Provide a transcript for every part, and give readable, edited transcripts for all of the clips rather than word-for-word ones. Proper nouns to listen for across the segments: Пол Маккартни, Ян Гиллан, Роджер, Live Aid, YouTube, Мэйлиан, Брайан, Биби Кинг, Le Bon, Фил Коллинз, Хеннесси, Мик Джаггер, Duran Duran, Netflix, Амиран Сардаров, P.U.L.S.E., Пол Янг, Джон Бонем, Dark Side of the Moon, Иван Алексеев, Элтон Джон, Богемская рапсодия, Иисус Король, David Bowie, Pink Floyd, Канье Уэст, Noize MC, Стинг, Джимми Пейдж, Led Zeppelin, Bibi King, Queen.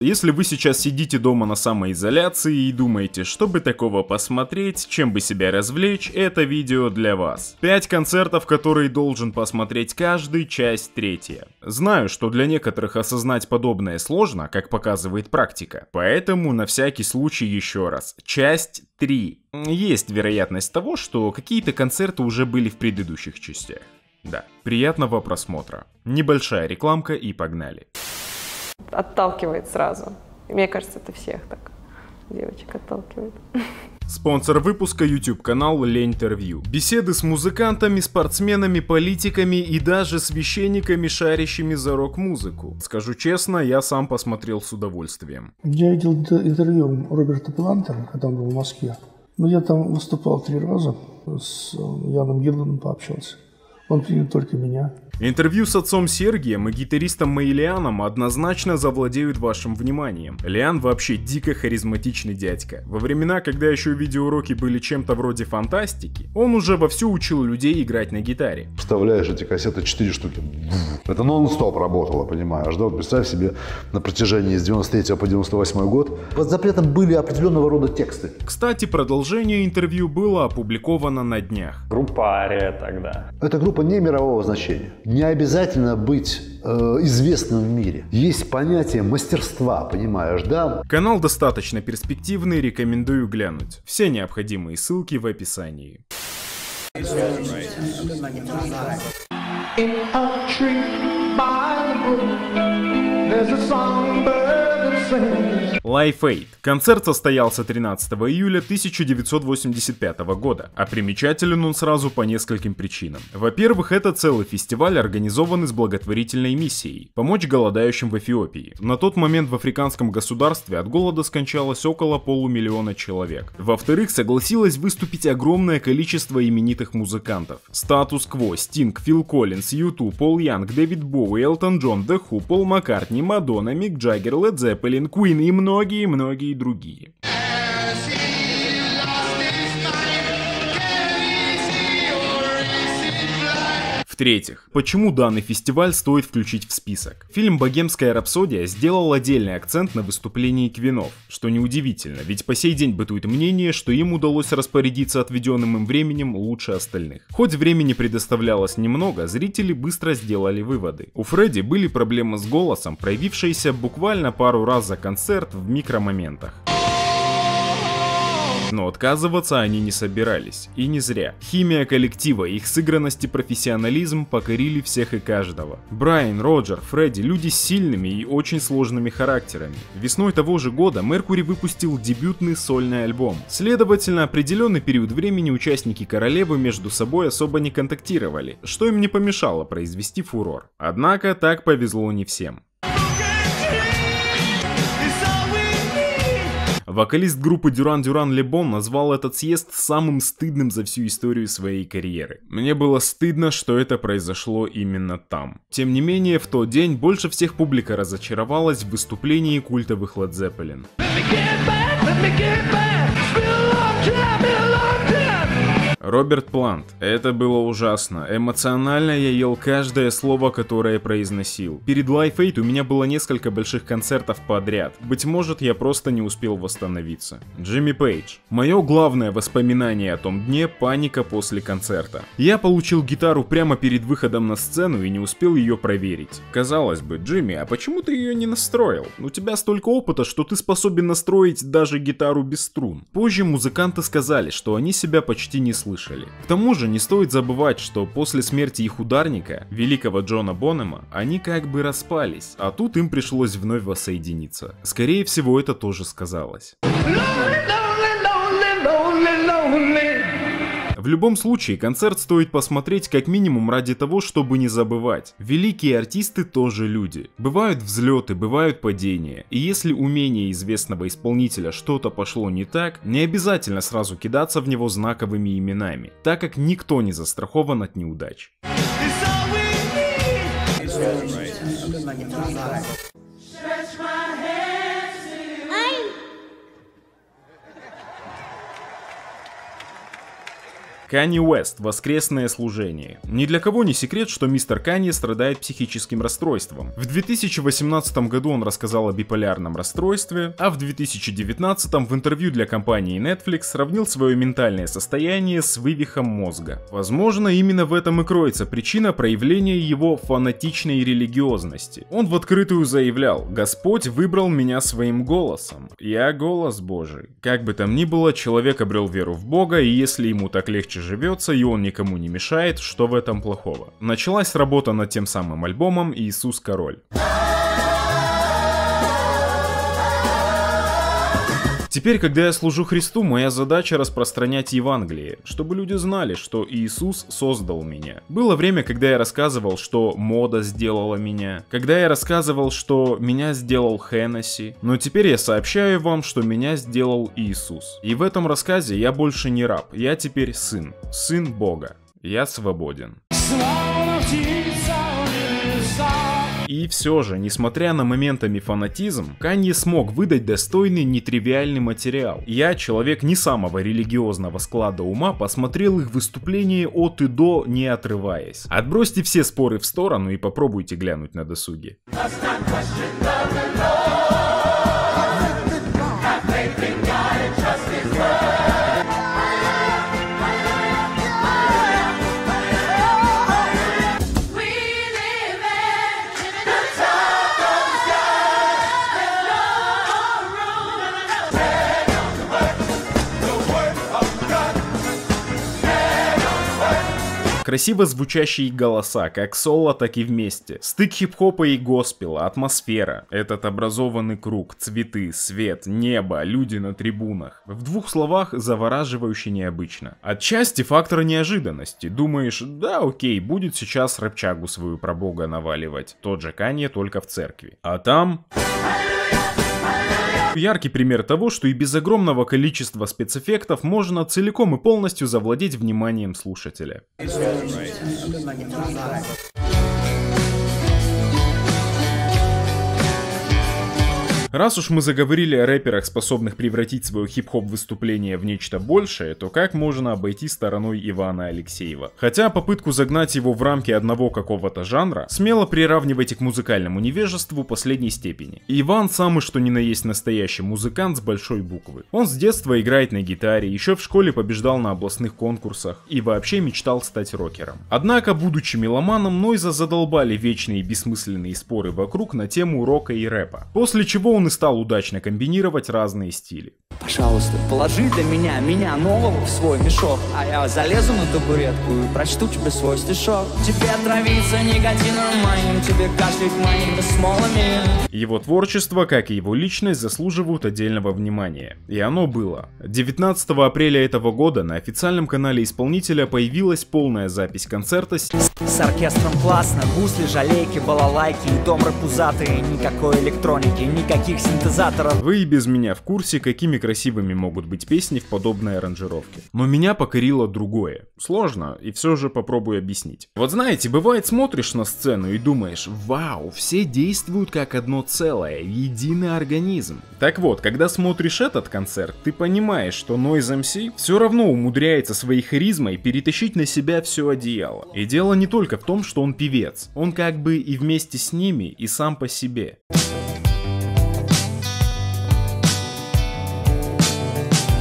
Если вы сейчас сидите дома на самоизоляции и думаете, чтобы такого посмотреть, чем бы себя развлечь, это видео для вас. 5 концертов, которые должен посмотреть каждый, часть 3. Знаю, что для некоторых осознать подобное сложно, как показывает практика, поэтому на всякий случай еще раз. Часть 3. Есть вероятность того, что какие-то концерты уже были в предыдущих частях. Да, приятного просмотра. Небольшая рекламка и погнали. Отталкивает сразу. Мне кажется, это всех так девочек отталкивает. Спонсор выпуска — YouTube-канал Лентервью. Беседы с музыкантами, спортсменами, политиками и даже священниками, шарящими за рок-музыку. Скажу честно, я сам посмотрел с удовольствием. Я видел интервью Роберта Планта, когда он был в Москве. Но я там выступал 3 раза, с Яном Гилланом пообщался. Он принял только меня. Интервью с отцом Сергием и гитаристом Мэйлианом однозначно завладеют вашим вниманием. Лиан вообще дико харизматичный дядька. Во времена, когда еще видеоуроки были чем-то вроде фантастики, он уже вовсю учил людей играть на гитаре. Вставляешь эти кассеты 4 штуки. Это нон-стоп работало, понимаешь, да? Вот представь себе, на протяжении с 93 по 98 год под запретом были определенного рода тексты. Кстати, продолжение интервью было опубликовано на днях. Группа Ария тогда. Эта группа не мирового значения. Не обязательно быть известным в мире. Есть понятие мастерства, понимаешь, да? Канал достаточно перспективный, рекомендую глянуть. Все необходимые ссылки в описании. Live Aid. Концерт состоялся 13 июля 1985 года, а примечателен он сразу по нескольким причинам. Во-первых, это целый фестиваль, организованный с благотворительной миссией – помочь голодающим в Эфиопии. На тот момент в африканском государстве от голода скончалось около полумиллиона человек. Во-вторых, согласилось выступить огромное количество именитых музыкантов. Статус Кво, Стинг, Фил Коллинз, Юту, Пол Янг, Дэвид Боуи, Элтон Джон, Дэ Ху, Пол Маккартни, Мадонна, Мик Джаггер, Led Zeppelin, Queen и многие-многие другие. В-третьих, почему данный фестиваль стоит включить в список? Фильм «Богемская рапсодия» сделал отдельный акцент на выступлении квинов, что неудивительно, ведь по сей день бытует мнение, что им удалось распорядиться отведенным им временем лучше остальных. Хоть времени предоставлялось немного, зрители быстро сделали выводы. У Фредди были проблемы с голосом, проявившиеся буквально пару раз за концерт в микромоментах. Но отказываться они не собирались. И не зря. Химия коллектива, их сыгранность и профессионализм покорили всех и каждого. Брайан, Роджер, Фредди – люди с сильными и очень сложными характерами. Весной того же года Меркури выпустил дебютный сольный альбом. Следовательно, определенный период времени участники королевы между собой особо не контактировали, что им не помешало произвести фурор. Однако так повезло не всем. Вокалист группы Duran Duran Le Bon назвал этот съезд самым стыдным за всю историю своей карьеры. Мне было стыдно, что это произошло именно там. Тем не менее, в тот день больше всех публика разочаровалась в выступлении культовых Led Zeppelin. Роберт Плант. Это было ужасно. Эмоционально я ел каждое слово, которое произносил. Перед Live Aid у меня было несколько больших концертов подряд. Быть может, я просто не успел восстановиться. Джимми Пейдж. Мое главное воспоминание о том дне – паника после концерта. Я получил гитару прямо перед выходом на сцену и не успел ее проверить. Казалось бы, Джимми, а почему ты ее не настроил? У тебя столько опыта, что ты способен настроить даже гитару без струн. Позже музыканты сказали, что они себя почти не слышали. К тому же не стоит забывать, что после смерти их ударника, великого Джона Бонема, они как бы распались, а тут им пришлось вновь воссоединиться. Скорее всего, это тоже сказалось. В любом случае, концерт стоит посмотреть как минимум ради того, чтобы не забывать. Великие артисты тоже люди. Бывают взлеты, бывают падения. И если умение известного исполнителя что-то пошло не так, не обязательно сразу кидаться в него знаковыми именами, так как никто не застрахован от неудач. Канье Уэст. Воскресное служение. Ни для кого не секрет, что мистер Канье страдает психическим расстройством. В 2018 году он рассказал о биполярном расстройстве, а в 2019 в интервью для компании Netflix сравнил свое ментальное состояние с вывихом мозга. Возможно, именно в этом и кроется причина проявления его фанатичной религиозности. Он в открытую заявлял: «Господь выбрал меня своим голосом. Я голос Божий». Как бы там ни было, человек обрел веру в Бога, и если ему так легче живется, и он никому не мешает, что в этом плохого? Началась работа над тем самым альбомом «Иисус Король». Теперь, когда я служу Христу, моя задача распространять Евангелие, чтобы люди знали, что Иисус создал меня. Было время, когда я рассказывал, что мода сделала меня, когда я рассказывал, что меня сделал Хеннесси, но теперь я сообщаю вам, что меня сделал Иисус. И в этом рассказе я больше не раб, я теперь сын, сын Бога. Я свободен. И все же, несмотря на моментами фанатизм, Канье смог выдать достойный нетривиальный материал. Я, человек не самого религиозного склада ума, посмотрел их выступление от и до, не отрываясь. Отбросьте все споры в сторону и попробуйте глянуть на досуге. Красиво звучащие голоса, как соло, так и вместе. Стык хип-хопа и госпела, атмосфера, этот образованный круг, цветы, свет, небо, люди на трибунах. В двух словах, завораживающе необычно. Отчасти фактор неожиданности. Думаешь, да окей, будет сейчас рэпчагу свою про Бога наваливать. Тот же Канье, только в церкви. А там... Яркий пример того, что и без огромного количества спецэффектов можно целиком и полностью завладеть вниманием слушателя. Раз уж мы заговорили о рэперах, способных превратить свое хип-хоп выступление в нечто большее, то как можно обойти стороной Ивана Алексеева? Хотя попытку загнать его в рамки одного какого-то жанра смело приравнивайте к музыкальному невежеству последней степени. Иван самый что ни на есть настоящий музыкант с большой буквы. Он с детства играет на гитаре, еще в школе побеждал на областных конкурсах и вообще мечтал стать рокером. Однако, будучи меломаном, Нойза задолбали вечные бессмысленные споры вокруг на тему рока и рэпа, после чего он и стал удачно комбинировать разные стили. Пожалуйста, положи для меня нового в свой мешок, а я залезу на табуретку и прочту тебе свой стишок. Тебе травиться никотином моим, тебе кашлять моими смолами. Его творчество, как и его личность, заслуживают отдельного внимания. И оно было. 19 апреля этого года на официальном канале исполнителя появилась полная запись концерта с оркестром. Классно, гусли, жалейки, балалайки и домры пузатые, никакой электроники, никаких синтезаторов. Вы и без меня в курсе, какими красивыми могут быть песни в подобной аранжировке. Но меня покорило другое. Сложно, и все же попробую объяснить. Вот знаете, бывает смотришь на сцену и думаешь: вау, все действуют как одно целое, единый организм. Так вот, когда смотришь этот концерт, ты понимаешь, что Noize MC все равно умудряется своей харизмой перетащить на себя все одеяло. И дело не только в том, что он певец. Он как бы и вместе с ними, и сам по себе.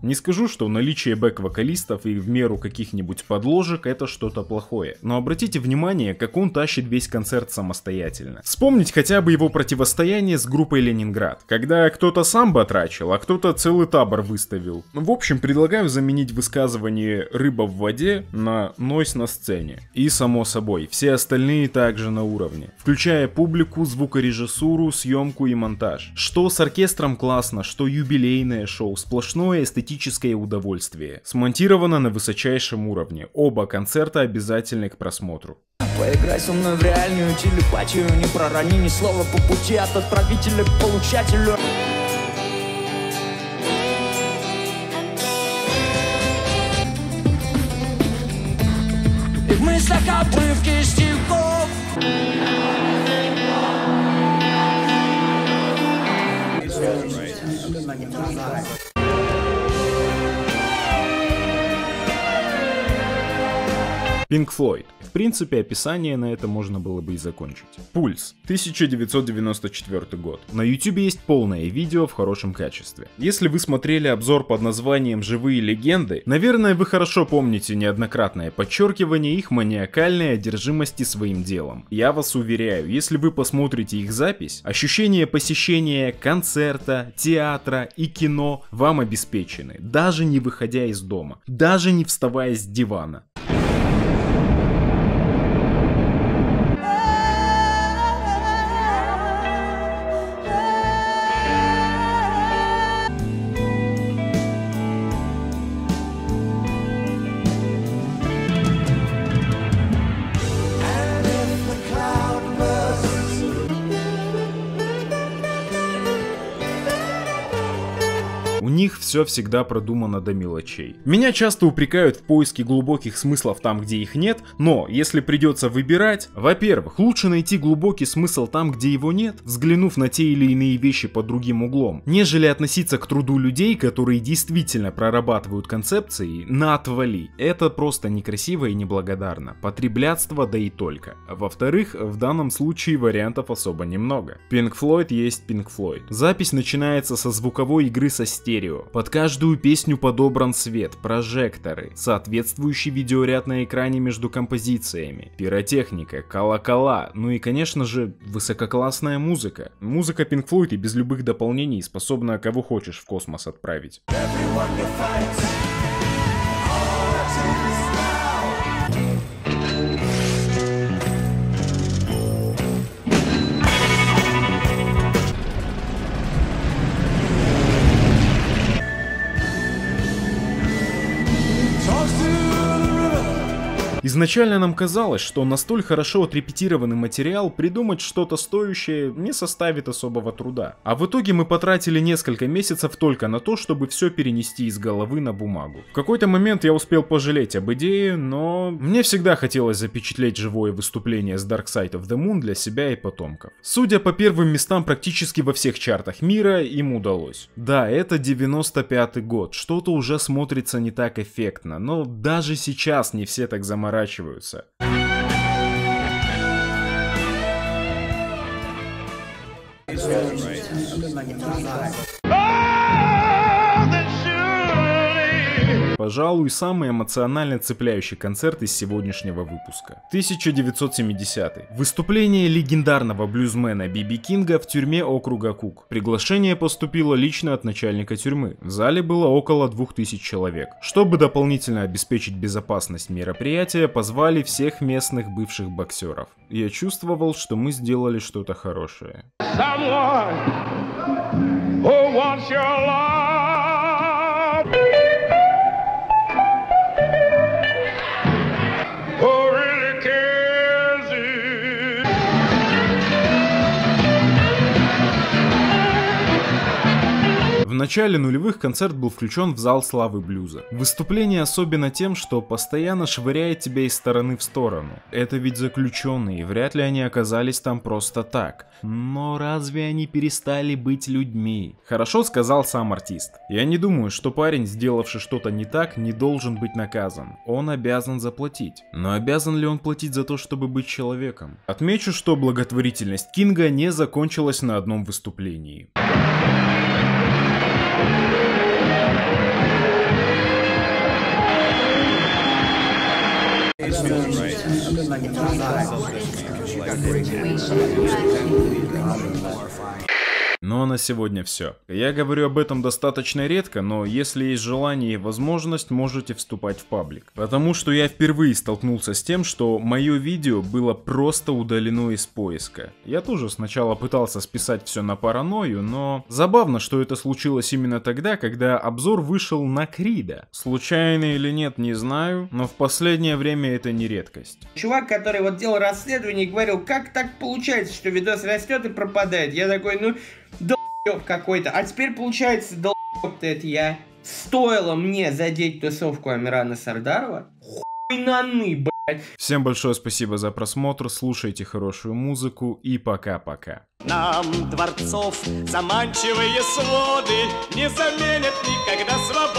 Не скажу, что наличие бэк-вокалистов и в меру каких-нибудь подложек это что-то плохое, но обратите внимание, как он тащит весь концерт самостоятельно. Вспомнить хотя бы его противостояние с группой Ленинград, когда кто-то сам батрачил, а кто-то целый табор выставил. В общем, предлагаю заменить высказывание «рыба в воде» на Noize на сцене. И само собой, все остальные также на уровне, включая публику, звукорежиссуру, съемку и монтаж. Что с оркестром классно, что юбилейное шоу, сплошное эстетическое удовольствие. Смонтировано на высочайшем уровне. Оба концерта обязательны к просмотру. Поиграй со мной в реальную телепатию, не пророни ни слова по пути от отправителя к получателю. И в мыслях обрывки стихов. Pink Floyd. В принципе, описание на это можно было бы и закончить. Пульс. 1994 год. На YouTube есть полное видео в хорошем качестве. Если вы смотрели обзор под названием «Живые легенды», наверное, вы хорошо помните неоднократное подчеркивание их маниакальной одержимости своим делом. Я вас уверяю, если вы посмотрите их запись, ощущение посещения концерта, театра и кино вам обеспечены, даже не выходя из дома, даже не вставая с дивана. Все всегда продумано до мелочей. Меня часто упрекают в поиске глубоких смыслов там, где их нет, но если придется выбирать, во-первых, лучше найти глубокий смысл там, где его нет, взглянув на те или иные вещи под другим углом, нежели относиться к труду людей, которые действительно прорабатывают концепции на отвали. Это просто некрасиво и неблагодарно. Потреблятство, да и только. Во-вторых, в данном случае вариантов особо немного. Pink Floyd есть Pink Floyd. Запись начинается со звуковой игры со стерео. Под каждую песню подобран свет, прожекторы, соответствующий видеоряд на экране между композициями, пиротехника, колокола, ну и, конечно же, высококлассная музыка. Музыка Pink Floyd и без любых дополнений способна кого хочешь в космос отправить. Изначально нам казалось, что настолько хорошо отрепетированный материал придумать что-то стоящее не составит особого труда. А в итоге мы потратили несколько месяцев только на то, чтобы все перенести из головы на бумагу. В какой-то момент я успел пожалеть об идее, но мне всегда хотелось запечатлеть живое выступление с Dark Side of the Moon для себя и потомков. Судя по первым местам практически во всех чартах мира, им удалось. Да, это 95-й год, что-то уже смотрится не так эффектно, но даже сейчас не все так заморачиваются. Пожалуй, самый эмоционально цепляющий концерт из сегодняшнего выпуска. 1970-й. Выступление легендарного блюзмена Биби Кинга в тюрьме округа Кук. Приглашение поступило лично от начальника тюрьмы. В зале было около 2000 человек. Чтобы дополнительно обеспечить безопасность мероприятия, позвали всех местных бывших боксеров. Я чувствовал, что мы сделали что-то хорошее. В начале нулевых концерт был включен в зал славы блюза. Выступление особенно тем, что постоянно швыряет тебя из стороны в сторону. Это ведь заключенные, вряд ли они оказались там просто так. Но разве они перестали быть людьми? Хорошо сказал сам артист. Я не думаю, что парень, сделавший что-то не так, не должен быть наказан. Он обязан заплатить. Но обязан ли он платить за то, чтобы быть человеком? Отмечу, что благотворительность Кинга не закончилась на одном выступлении. Ну а на сегодня все. Я говорю об этом достаточно редко, но если есть желание и возможность, можете вступать в паблик. Потому что я впервые столкнулся с тем, что мое видео было просто удалено из поиска. Я тоже сначала пытался списать все на паранойю, но забавно, что это случилось именно тогда, когда обзор вышел на Крида. Случайно или нет, не знаю, но в последнее время это не редкость. Чувак, который вот делал расследование и говорил, как так получается, что видос растет и пропадает. Я такой, ну... долб какой-то. А теперь получается, долб-то это я. Стоило мне задеть тусовку Амирана Сардарова? Хуйнаны, блядь. Всем большое спасибо за просмотр, слушайте хорошую музыку и пока-пока. Нам дворцов заманчивые своды не заменят никогда свободу.